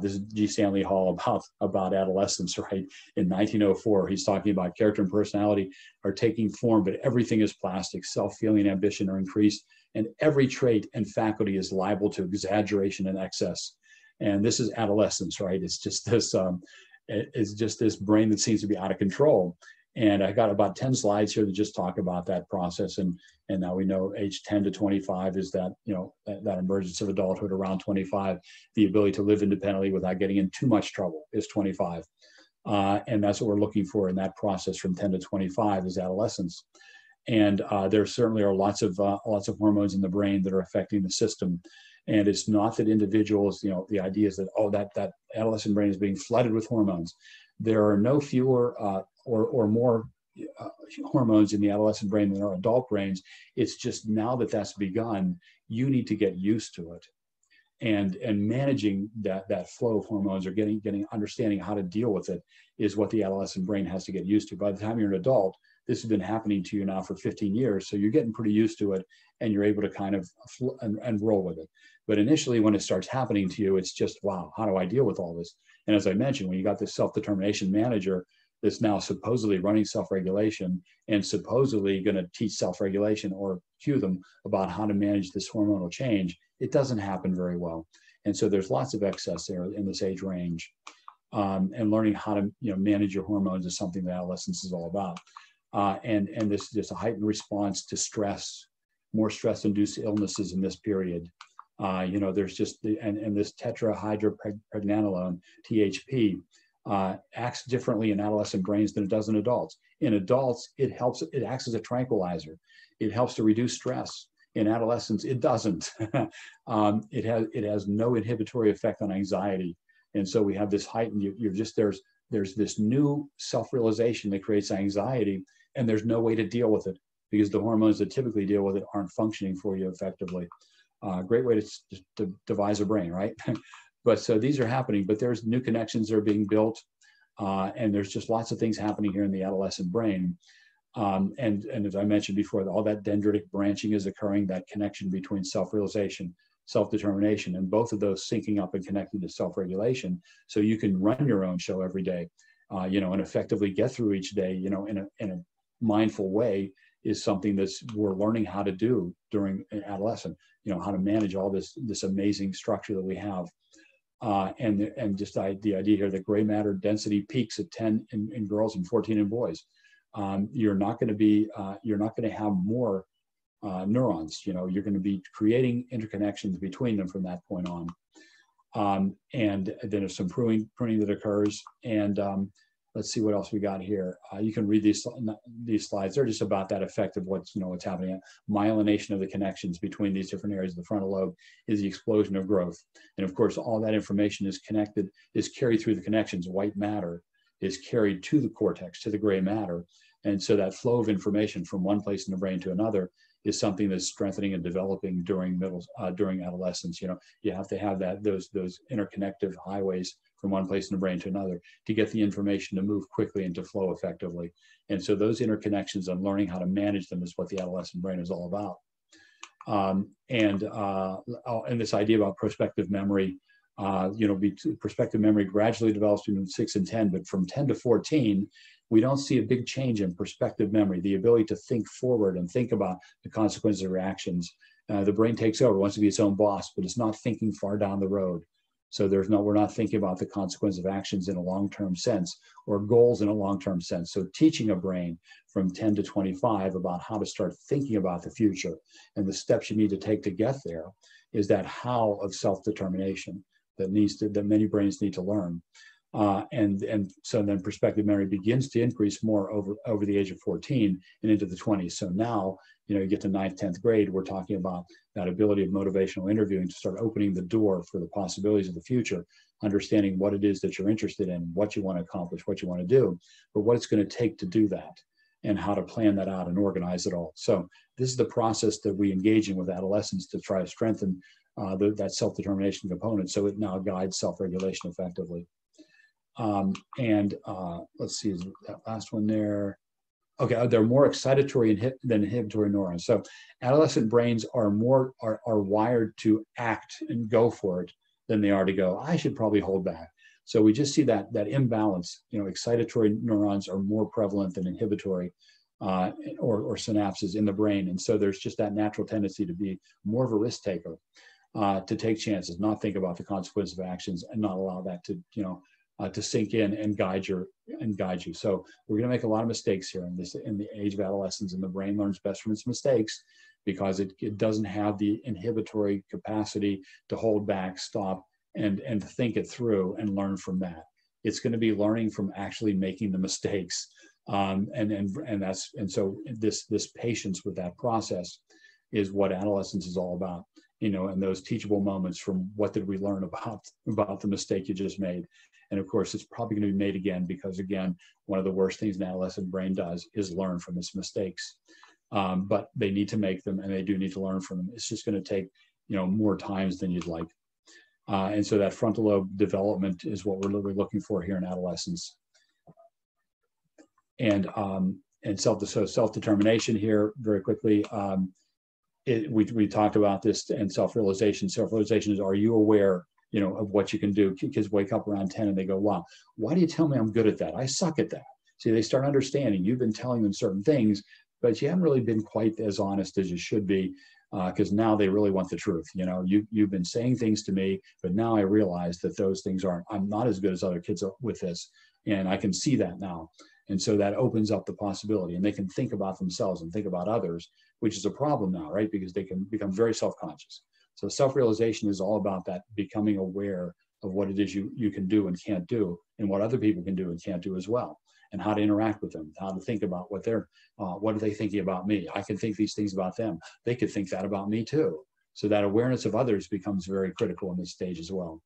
This is G. Stanley Hall about adolescence, right? In 1904, he's talking about character and personality are taking form, but everything is plastic. Self-feeling, ambition are increased, and every trait and faculty is liable to exaggeration and excess. And this is adolescence, right? It's just this brain that seems to be out of control. And I got about 10 slides here that just talk about that process. And now we know age 10 to 25 is that, you know, that emergence of adulthood around 25, the ability to live independently without getting in too much trouble is 25. And that's what we're looking for in that process from 10 to 25 is adolescence. And there certainly are lots of hormones in the brain that are affecting the system. And it's not that individuals, you know, the idea is that, oh, that adolescent brain is being flooded with hormones. There are no fewer or more hormones in the adolescent brain than our adult brains. It's just now that that's begun, you need to get used to it, and managing that flow of hormones, or understanding how to deal with it, is what the adolescent brain has to get used to. By the time you're an adult, this has been happening to you now for 15 years, so you're getting pretty used to it, and you're able to kind of and roll with it. But initially, when it starts happening to you, it's just, wow, how do I deal with all this? And as I mentioned, when you got this self-determination manager that's now supposedly running self-regulation and supposedly going to teach self-regulation or cue them about how to manage this hormonal change, it doesn't happen very well. And so there's lots of excess there in this age range. And learning how to, you know, manage your hormones is something that adolescence is all about. And this is a heightened response to stress, more stress-induced illnesses in this period. You know, there's just and this tetrahydropregnanolone, THP, acts differently in adolescent brains than it does in adults. In adults, it acts as a tranquilizer. It helps to reduce stress. In adolescents, it doesn't. It has no inhibitory effect on anxiety. And so we have this heightened, there's this new self-realization that creates anxiety, and there's no way to deal with it because the hormones that typically deal with it aren't functioning for you effectively. Great way to devise a brain, right? But so these are happening, but there's new connections that are being built, and there's just lots of things happening here in the adolescent brain. And as I mentioned before, all that dendritic branching is occurring, that connection between self-realization, self-determination, and both of those syncing up and connected to self-regulation. So you can run your own show every day, you know, and effectively get through each day, you know, in a mindful way, is something we're learning how to do during an adolescent, you know, how to manage all this amazing structure that we have. And just the idea here that gray matter density peaks at 10 in girls and 14 in boys. You're not going to have more neurons, you know, you're going to be creating interconnections between them from that point on. And then there's some pruning that occurs, and let's see what else we got here. You can read these slides. They're just about that effect of what's happening. Myelination of the connections between these different areas of the frontal lobe is the explosion of growth. And of course, all that information is carried through the connections. White matter is carried to the cortex, to the gray matter. And so that flow of information from one place in the brain to another is something that's strengthening and developing during adolescence. You know, you have to have those interconnective highways from one place in the brain to another to get the information to move quickly and to flow effectively. And so those interconnections and learning how to manage them is what the adolescent brain is all about. And this idea about prospective memory, you know, prospective memory gradually develops between 6 and 10, but from 10 to 14, we don't see a big change in prospective memory, the ability to think forward and think about the consequences of reactions. The brain takes over, wants to be its own boss, but it's not thinking far down the road. So we're not thinking about the consequence of actions in a long-term sense, or goals in a long-term sense. So teaching a brain from 10 to 25 about how to start thinking about the future and the steps you need to take to get there is that how of self-determination that many brains need to learn. And so then prospective memory begins to increase more over the age of 14 and into the 20s. So now, you know, you get to 9th, 10th grade, we're talking about that ability of motivational interviewing to start opening the door for the possibilities of the future, understanding what it is that you're interested in, what you want to accomplish, what you want to do, but what it's going to take to do that and how to plan that out and organize it all. So this is the process that we engage in with adolescents to try to strengthen that self-determination component. So it now guides self-regulation effectively. Let's see, that last one there. Okay, they're more excitatory than inhibitory neurons. So adolescent brains are wired to act and go for it than they are to go, I should probably hold back. So we just see that imbalance. You know, excitatory neurons are more prevalent than inhibitory or synapses in the brain. And so there's just that natural tendency to be more of a risk taker, to take chances, not think about the consequences of actions, and not allow that to, you know, to sink in and guide you. So we're going to make a lot of mistakes here in the age of adolescence, and the brain learns best from its mistakes, because it doesn't have the inhibitory capacity to hold back, stop, and think it through and learn from that. It's going to be learning from actually making the mistakes, and so this patience with that process is what adolescence is all about, you know, and those teachable moments from what did we learn about the mistake you just made. And of course, it's probably going to be made again, because again, one of the worst things an adolescent brain does is learn from its mistakes. But they need to make them, and they do need to learn from them. It's just going to take, you know, more times than you'd like. And so that frontal lobe development is what we're looking for here in adolescence. And self-determination here very quickly. We talked about this, and self-realization. Self-realization is, are you aware, you know, of what you can do? Kids wake up around 10 and they go, wow, why do you tell me I'm good at that? I suck at that. See, they start understanding. You've been telling them certain things, but you haven't really been quite as honest as you should be, because now they really want the truth. You know, you've been saying things to me, but now I realize that those things aren't, I'm not as good as other kids with this, and I can see that now. And so that opens up the possibility, and they can think about themselves and think about others, which is a problem now, right? Because they can become very self-conscious. So self-realization is all about that, becoming aware of what it is you can do and can't do, and what other people can do and can't do as well, and how to interact with them, how to think about what are they thinking about me? I can think these things about them. They could think that about me too. So that awareness of others becomes very critical in this stage as well.